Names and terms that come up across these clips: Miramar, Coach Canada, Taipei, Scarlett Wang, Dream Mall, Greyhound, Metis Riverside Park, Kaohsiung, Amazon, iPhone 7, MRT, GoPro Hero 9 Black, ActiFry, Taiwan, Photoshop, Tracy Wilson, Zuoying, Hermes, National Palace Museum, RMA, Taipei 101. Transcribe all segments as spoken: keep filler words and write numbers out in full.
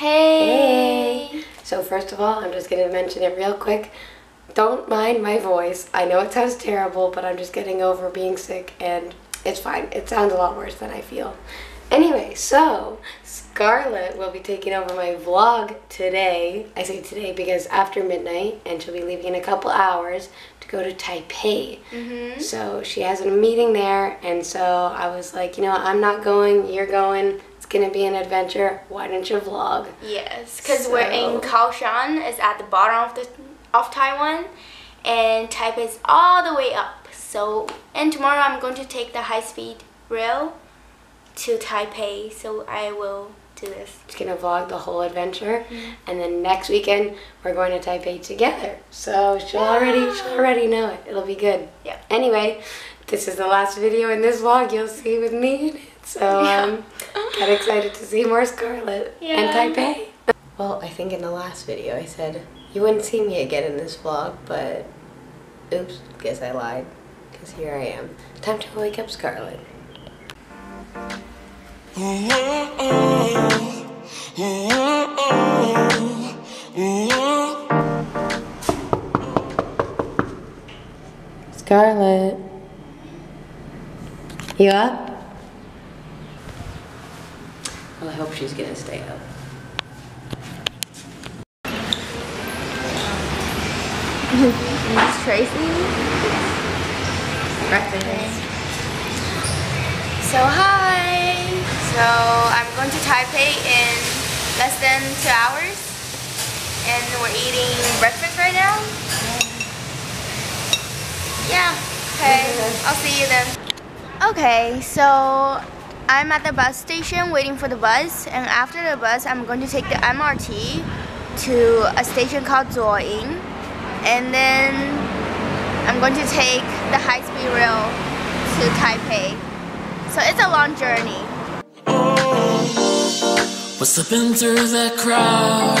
Hey. Hey! So first of all, I'm just going to mention it real quick. Don't mind my voice. I know it sounds terrible, but I'm just getting over being sick and it's fine. It sounds a lot worse than I feel. Anyway, so Scarlett will be taking over my vlog today. I say today because after midnight, and she'll be leaving in a couple hours to go to Taipei. Mm-hmm. So she has a meeting there, and so I was like, you know, I'm not going, you're going. Gonna be an adventure. Why don't you vlog? Yes, because so. We're in Kaohsiung. It's at the bottom of the of Taiwan, and Taipei's all the way up. So, and tomorrow I'm going to take the high-speed rail to Taipei. So I will do this. Just gonna vlog the whole adventure, mm-hmm. and then next weekend we're going to Taipei together. So she'll yeah. already she'll already know it. It'll be good. Yeah. Anyway, this is the last video in this vlog you'll see with me in it. So um, I'm excited to see more Scarlett yeah. and Taipei. Well, I think in the last video I said you wouldn't see me again in this vlog, but oops, guess I lied, because here I am. Time to wake up Scarlett. Scarlett, you up? Well, I hope she's gonna stay up. Miss Tracy? Breakfast. So hi! So I'm going to Taipei in less than two hours. And we're eating breakfast right now. Yeah, okay. I'll see you then. Okay, so I'm at the bus station waiting for the bus, and after the bus I'm going to take the M R T to a station called Zuoying, and then I'm going to take the high-speed rail to Taipei. So it's a long journey. We're slipping through the crowd,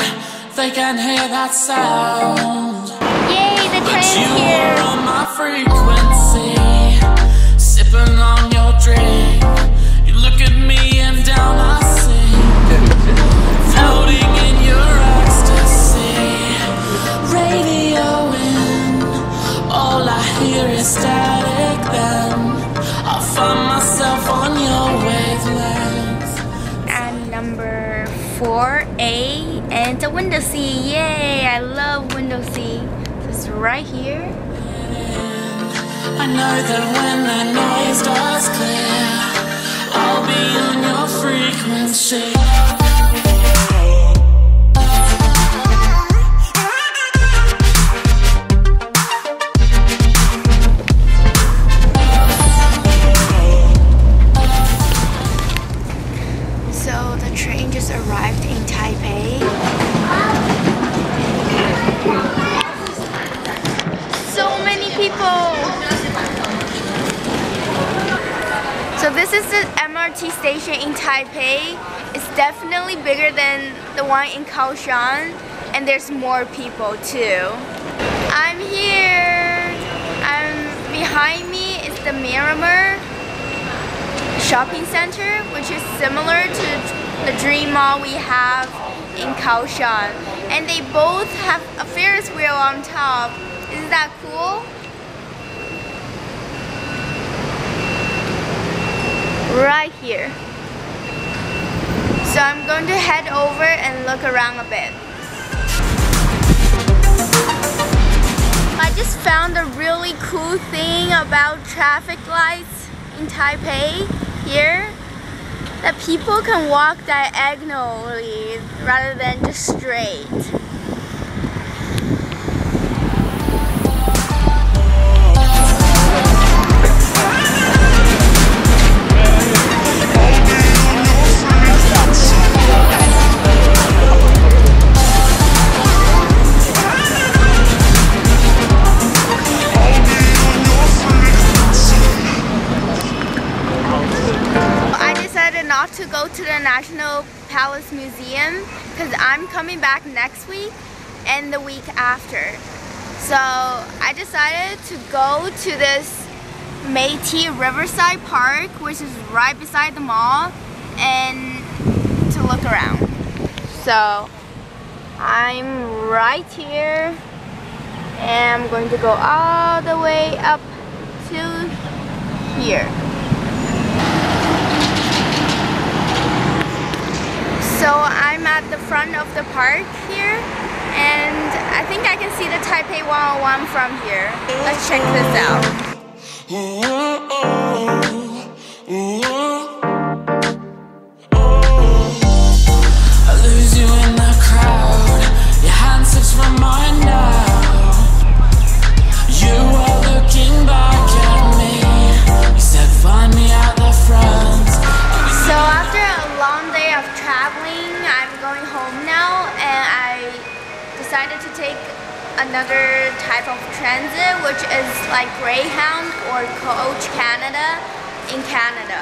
they can hear that sound. Yay, the train's here! But you are on my frequency, sipping on your drink. Look at me and down I sing, floating in your ecstasy. Radio in, all I hear is static. Then I find myself on your wavelength. I'm number four A, and it's a window seat. Yay! I love window seat. It's right here. I know that when the noise does clear, I'll be on your frequency. So the train just arrived in Taipei. So many people. So this is the M R T station in Taipei. It's definitely bigger than the one in Kaohsiung, and there's more people too. I'm here. I'm behind me is the Miramar shopping center, which is similar to the Dream Mall we have in Kaohsiung, and they both have a Ferris wheel on top. Isn't that cool? Right here. So I'm going to head over and look around a bit. I just found a really cool thing about traffic lights in Taipei here, that people can walk diagonally rather than just straight. To go to the National Palace Museum because I'm coming back next week and the week after. So I decided to go to this Metis Riverside Park, which is right beside the mall, and to look around. So So I'm right here and I'm going to go all the way up to here. So I'm at the front of the park here, and I think I can see the Taipei one oh one from here. Let's check this out. Another type of transit, which is like Greyhound or Coach Canada in Canada.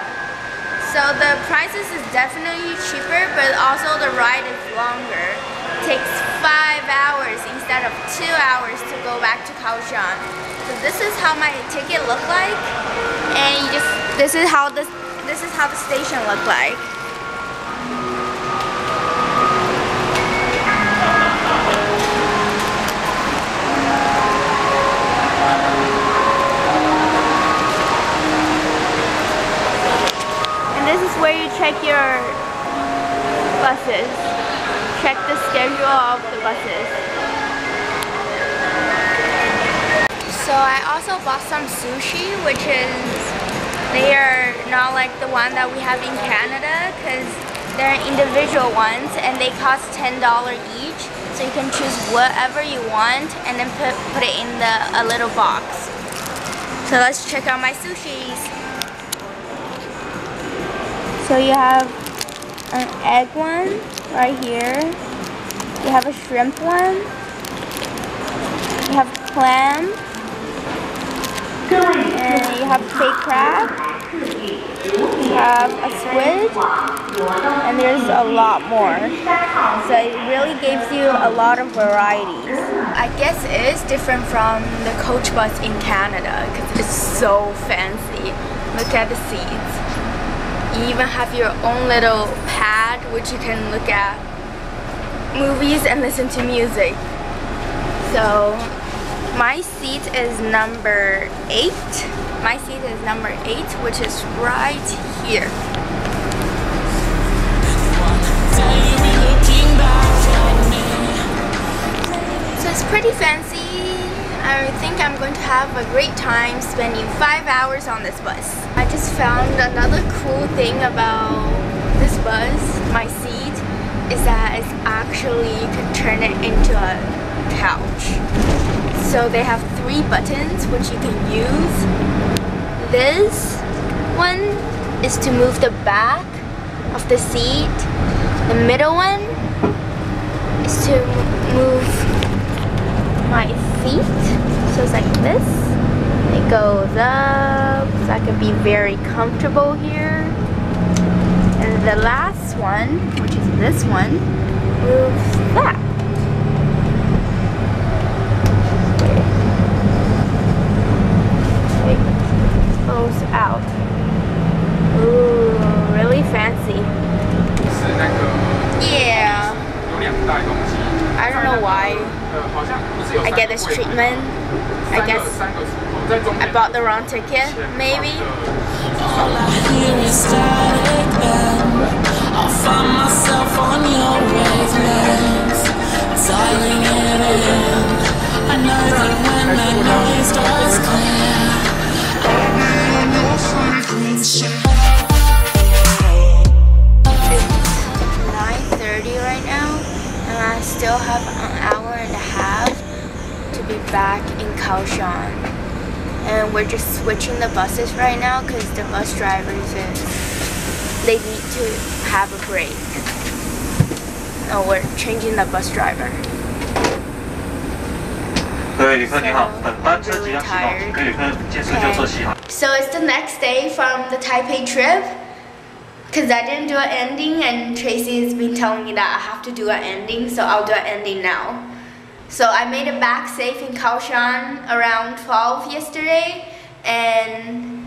So the prices is definitely cheaper, but also the ride is longer. It takes five hours instead of two hours to go back to Kaohsiung. So this is how my ticket looked like, and you just this is how this this is how the station looked like. Where you check your buses, check the schedule of the buses. So I also bought some sushi, which is, they are not like the one that we have in Canada, because they're individual ones and they cost ten dollars each, so you can choose whatever you want and then put, put it in the a little box. So let's check out my sushis. So you have an egg one right here, you have a shrimp one, you have clam, and you have fake crab, you have a squid, and there's a lot more. So it really gives you a lot of varieties. I guess it is different from the coach bus in Canada because it's so fancy. Look at the seats. You even have your own little pad which you can look at movies and listen to music. So my seat is number eight. My seat is number eight, which is right here. So it's pretty fancy. I think I'm going to have a great time spending five hours on this bus. I just found another cool thing about this bus, my seat, is that it's actually, you can turn it into a couch. So they have three buttons which you can use. This one is to move the back of the seat. The middle one is to move my seat, so it's like this, it goes up so I can be very comfortable here. And the last one, which is this one, moves that. It goes out. Ooh, really fancy. Yeah. I don't know why I get this treatment. I guess I bought the wrong ticket, maybe. It's nine thirty right now, and I still have an hour and a half to be back in Kaohsiung, and we're just switching the buses right now because the bus drivers is, they need to have a break. No, we're changing the bus driver. So, I'm really tired. Okay. So it's the next day from the Taipei trip, because I didn't do an ending and Tracy has been telling me that I have to do an ending, so I'll do an ending now. So I made it back safe in Kaohsiung around twelve yesterday, and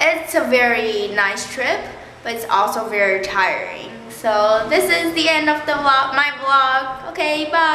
it's a very nice trip, but it's also very tiring. So this is the end of the vlog, my vlog. Okay, bye.